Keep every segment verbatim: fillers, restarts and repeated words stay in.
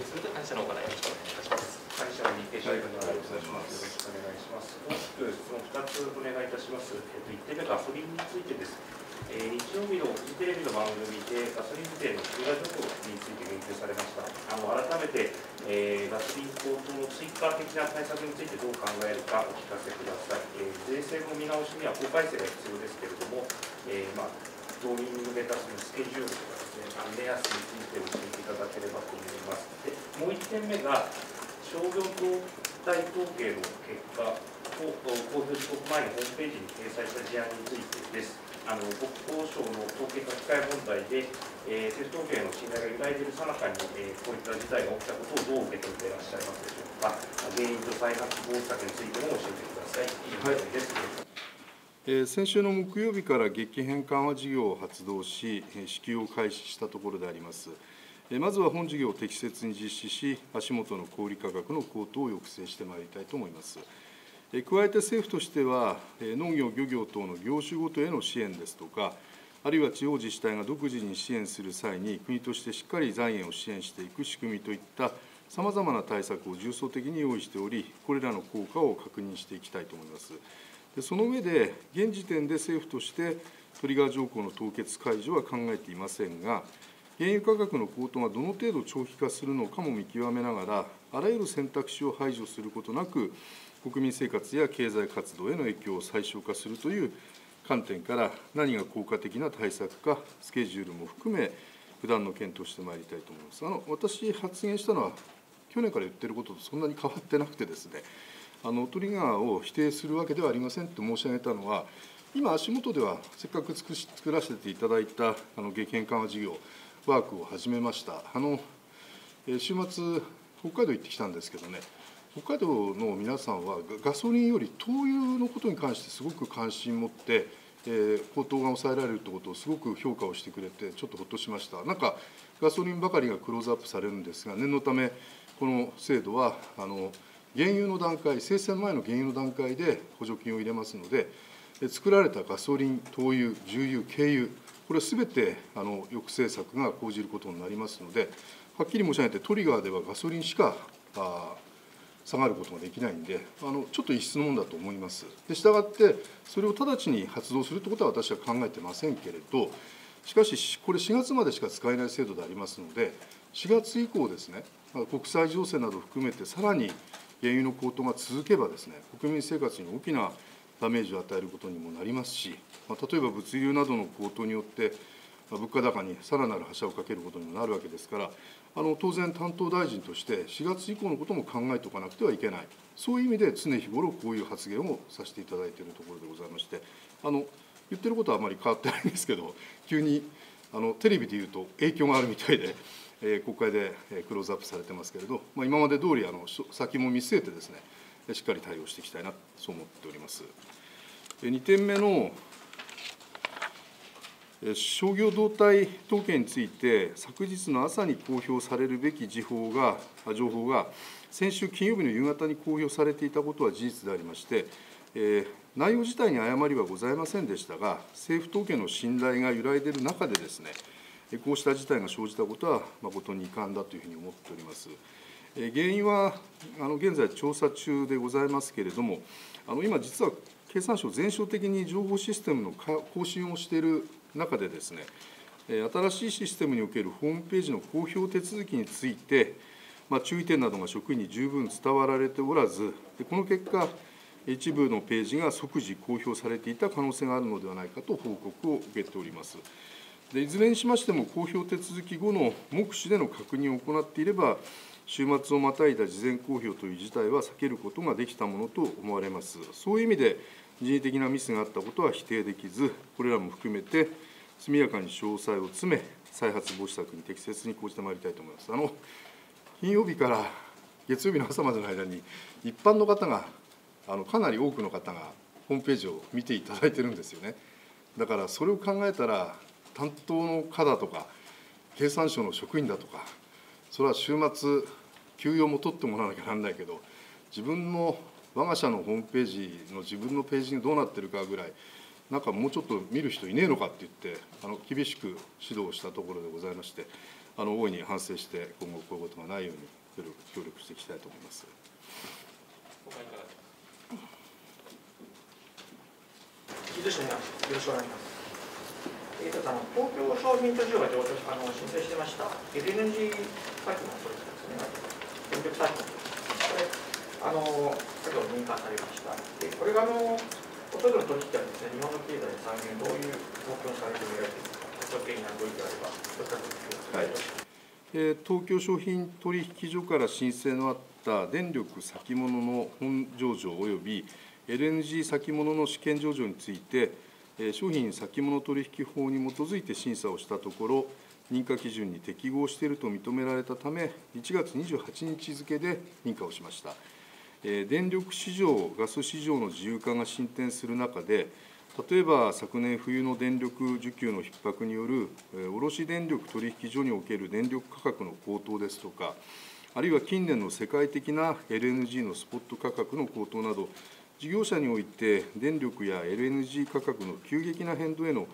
定するという会社の方からよろしくお願いいたします。会社の日程書類分のお願いします。よろしくお願いします。大きく質問ふたつお願いいたします。えっといってんめがガソリンについてです。えー、日曜日のフジテレビの番組でガソリン税の追加情報について言及されました。あの改めて、えー、ガソリン高騰の追加的な対策についてどう考えるかお聞かせください。えー、税制の見直しには法改正が必要ですけれども、えー、まあ道民に向けたそのスケジュールとかですね、目安について教えていただければと思います。で、もういってんめが商業体統計の結果を公表時刻前にホームページに掲載した事案についてです。あの国交省の統計書き換え問題で、えー、政府統計の信頼が揺らいでいるさなかに、えー、こういった事態が起きたことをどう受け止めていらっしゃいますでしょうか。原因と再発防止策についても教えてください。以上です。えー、先週の木曜日から激変緩和事業を発動し、支給を開始したところであります。えー、まずは本事業を適切に実施し、足元の小売価格の高騰を抑制してまいりたいと思います。加えて政府としては、農業、漁業等の業種ごとへの支援ですとか、あるいは地方自治体が独自に支援する際に、国としてしっかり財源を支援していく仕組みといった、さまざまな対策を重層的に用意しており、これらの効果を確認していきたいと思います。でその上で、現時点で政府として、トリガー条項の凍結解除は考えていませんが、原油価格の高騰がどの程度長期化するのかも見極めながら、あらゆる選択肢を排除することなく、国民生活や経済活動への影響を最小化するという観点から、何が効果的な対策か、スケジュールも含め、不断の検討してまいりたいと思います。あの私、発言したのは、去年から言っていることとそんなに変わってなくてですね、あのトリガーを否定するわけではありませんと申し上げたのは、今、足元ではせっかく作らせていただいたあの激変緩和事業、ワークを始めました。あの週末、北海道行ってきたんですけどね。北海道の皆さんはガソリンより灯油のことに関してすごく関心を持って、えー、高騰が抑えられるということをすごく評価をしてくれてちょっとほっとしました。なんかガソリンばかりがクローズアップされるんですが、念のためこの制度はあの原油の段階、生産前の原油の段階で補助金を入れますので、作られたガソリン、灯油、重油、軽油、これすべてあの抑制策が講じることになりますので、はっきり申し上げてトリガーではガソリンしかあ下がることができないんで、あのちょっと異質のものだと思います。で、したがって、それを直ちに発動するということは私は考えてませんけれど、しかし、これ、しがつまでしか使えない制度でありますので、しがつ以降ですね、国際情勢など含めて、さらに原油の高騰が続けばですね、国民生活に大きなダメージを与えることにもなりますし、まあ、例えば物流などの高騰によって、物価高にさらなる拍車をかけることにもなるわけですから、あの当然、担当大臣として、しがつ以降のことも考えておかなくてはいけない、そういう意味で常日頃、こういう発言をさせていただいているところでございまして、あの言ってることはあまり変わってないんですけど、急にあのテレビで言うと影響があるみたいで、えー、国会でクローズアップされてますけれど、まあ、今まで通りあの先も見据えてですね、しっかり対応していきたいな、そう思っております。にてんめの商業動態統計について、昨日の朝に公表されるべき情報が、情報が先週金曜日の夕方に公表されていたことは事実でありまして、えー、内容自体に誤りはございませんでしたが、政府統計の信頼が揺らいでいる中でですね、こうした事態が生じたことは誠に遺憾だというふうに思っております。原因はあの現在調査中でございますけれども、あの今実は経産省全省的に情報システムの更新をしている中でですね、新しいシステムにおけるホームページの公表手続きについて、まあ、注意点などが職員に十分伝わられておらず、でこの結果、一部のページが即時公表されていた可能性があるのではないかと報告を受けております。でいずれにしましても、公表手続き後の目視での確認を行っていれば、週末をまたいだ事前公表という事態は避けることができたものと思われます。そういう意味で人為的なミスがあったことは否定できず、これらも含めて、速やかに詳細を詰め、再発防止策に適切に講じてまいりたいと思います。あの金曜日から月曜日の朝までの間に、一般の方が、あのかなり多くの方がホームページを見ていただいてるんですよね。だからそれを考えたら、担当の課だとか、経産省の職員だとか、それは週末、休養も取ってもらわなきゃなんないけど、自分の我が社のホームページの自分のページにどうなってるかぐらい、なんかもうちょっと見る人いねえのかって言って、あの厳しく指導したところでございまして、あの大いに反省して、今後こういうことがないように協力、協力していきたいと思います。よろしくお願いします。えー、あの東京商品途上が上あの申請してました エルエヌジー パイプのそうですね、電力パイプのこれ、先ほど認可されました。でこれがあのおとといの取引ではですね、日本の経済の産業にどういう貢献されてみられているか、特に何があれば、どういったことですか。えー、東京商品取引所から申請のあった電力先物の本上場および エルエヌジー 先物の試験上場について、商品先物取引法に基づいて審査をしたところ、認可基準に適合していると認められたため、いちがつにじゅうはちにち付で認可をしました。電力市場、ガス市場の自由化が進展する中で、例えば昨年冬の電力需給の逼迫による卸電力取引所における電力価格の高騰ですとか、あるいは近年の世界的な エルエヌジー のスポット価格の高騰など、事業者において、電力や エルエヌジー 価格の急激な変動への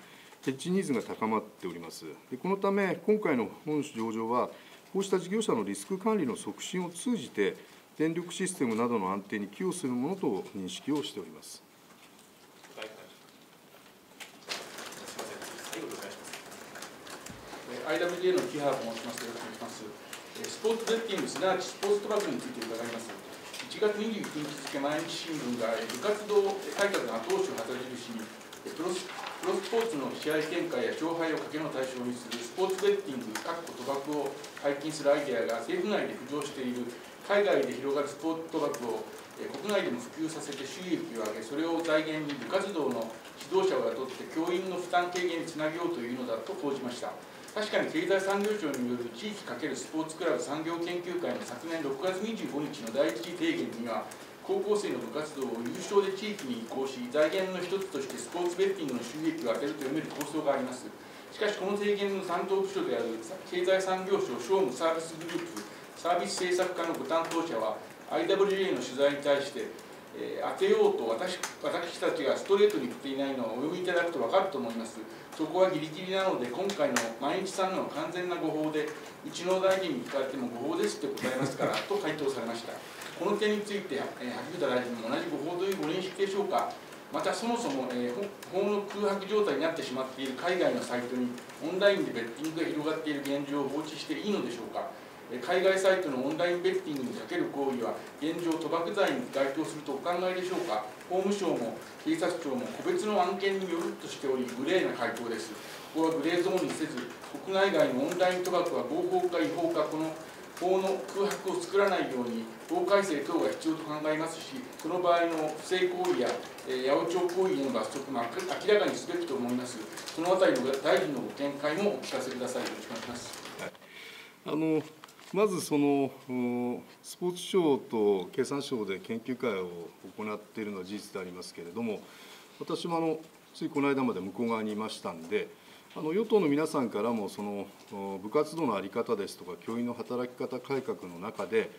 ヘッジニーズが高まっております。でこのため、今回の本上場は、こうした事業者のリスク管理の促進を通じて、電力システムなどの安定に寄与するものと認識をしております。アイダブリュージェー の木原と申します。よろしくお願いします。スポーツベッティング、すなわちスポーツ賭博について伺います。いちがつにじゅうくにち付、毎日新聞が部活動改革の後押しを旗印にプロス、プロスポーツの試合展開や勝敗を賭けの対象にするスポーツベッティング、賭博を解禁するアイデアが政府内で浮上している、海外で広がるスポーツ賭博を国内でも普及させて収益を上げ、それを財源に部活動の指導者を雇って教員の負担軽減につなげようというのだと報じました。確かに経済産業省による地域×スポーツクラブ産業研究会の昨年ろくがつにじゅうごにちの第一次提言には、高校生の部活動を有償で地域に移行し、財源の一つとしてスポーツベッティングの収益を当てると読める構想があります。しかし、この提言の担当部署である経済産業省商務サービスグループサービス政策課のご担当者は、アイダブリュージェー の取材に対して、えー、当てようと 私, 私たちがストレートに振っていないのはお読みいただくと分かると思います。そこはギリギリなので、今回の毎日さんの完全な誤報で、うちの大臣に聞かれても誤報ですって答えますからと回答されました。この点について、えー、萩生田大臣も同じ誤報というご認識でしょうか。また、そもそも、えー、法の空白状態になってしまっている海外のサイトに、オンラインでベッティングが広がっている現状を放置していいのでしょうか。海外サイトのオンラインベッティングにかける行為は、現状、賭博罪に該当するとお考えでしょうか。法務省も警察庁も個別の案件によるとしており、グレーな回答です。ここはグレーゾーンにせず、国内外のオンライン賭博は合法か違法か、この法の空白を作らないように、法改正等が必要と考えますし、その場合の不正行為や八百長行為への罰則も明らかにすべきと思います。そのあたりの大臣のご見解もお聞かせください。よろしくお願いします。あのまずそのスポーツ庁と経産省で研究会を行っているのは事実でありますけれども、私もあのついこの間まで向こう側にいましたんで、あの与党の皆さんからもその部活動の在り方ですとか、教員の働き方改革の中で、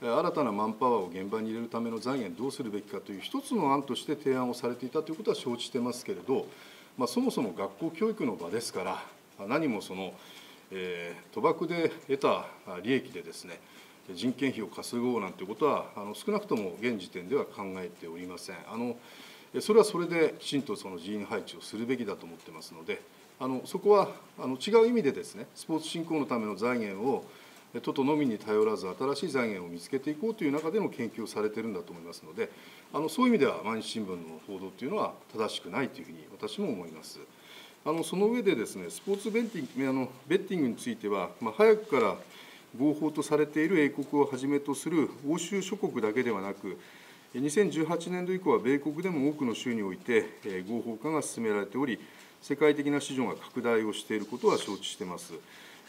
新たなマンパワーを現場に入れるための財源どうするべきかという一つの案として提案をされていたということは承知してますけれど、まあ、そもそも学校教育の場ですから、何もその、えー、賭博で得た利益でですね、人件費を稼ごうなんてことは、あの少なくとも現時点では考えておりません。あのそれはそれできちんとその人員配置をするべきだと思ってますので、あのそこはあの違う意味でですね、スポーツ振興のための財源を都とのみに頼らず、新しい財源を見つけていこうという中での研究をされているんだと思いますので、あのそういう意味では毎日新聞の報道というのは正しくないというふうに私も思います。あのその上でですね、スポーツベッティング、あのベッティングについては、まあ、早くから合法とされている英国をはじめとする欧州諸国だけではなく、にせんじゅうはちねんど以降は米国でも多くの州において合法化が進められており、世界的な市場が拡大をしていることは承知しています。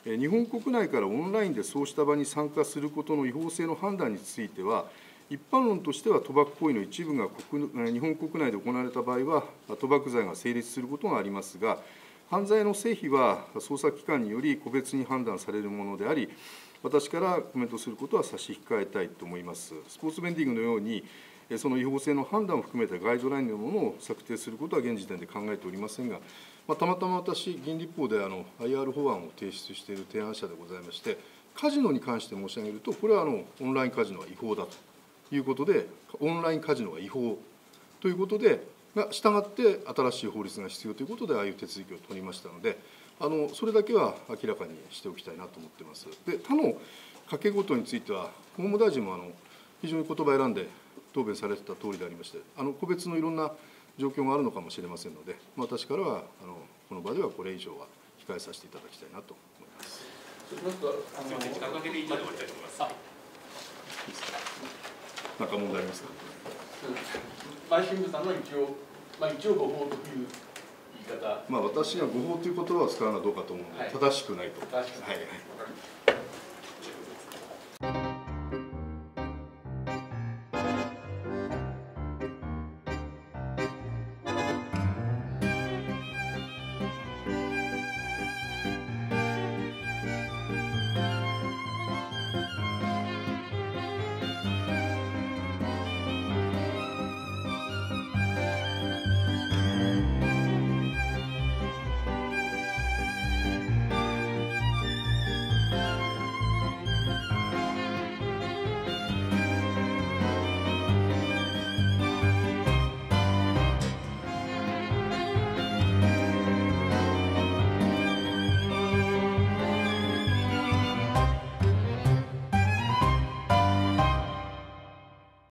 日本国内からオンラインでそうした場に参加することの違法性の判断については、一般論としては、賭博行為の一部が国日本国内で行われた場合は、賭博罪が成立することがありますが、犯罪の成否は捜査機関により個別に判断されるものであり、私からコメントすることは差し控えたいと思います。スポーツベッティングのように、その違法性の判断を含めたガイドラインのものを策定することは現時点で考えておりませんが、まあ、たまたま私、議員立法であの アイアール 法案を提出している提案者でございまして、カジノに関して申し上げると、これはあのオンラインカジノは違法だということで、オンラインカジノは違法ということで、したがって新しい法律が必要ということで、ああいう手続きを取りましたので、あのそれだけは明らかにしておきたいなと思っています。で、他の掛け事については、法務大臣もあの非常に言葉を選んで答弁されてたとおりでありまして、あの個別のいろんな状況があるのかもしれませんので、私からはあのこの場ではこれ以上は控えさせていただきたいなと思います。なんか問題ありますか。前新聞さんの一応、まあ、一応誤報という言い方。まあ私が誤報という言葉を使うのはどうかと思うので、はい、正しくないと。正しくない。はい。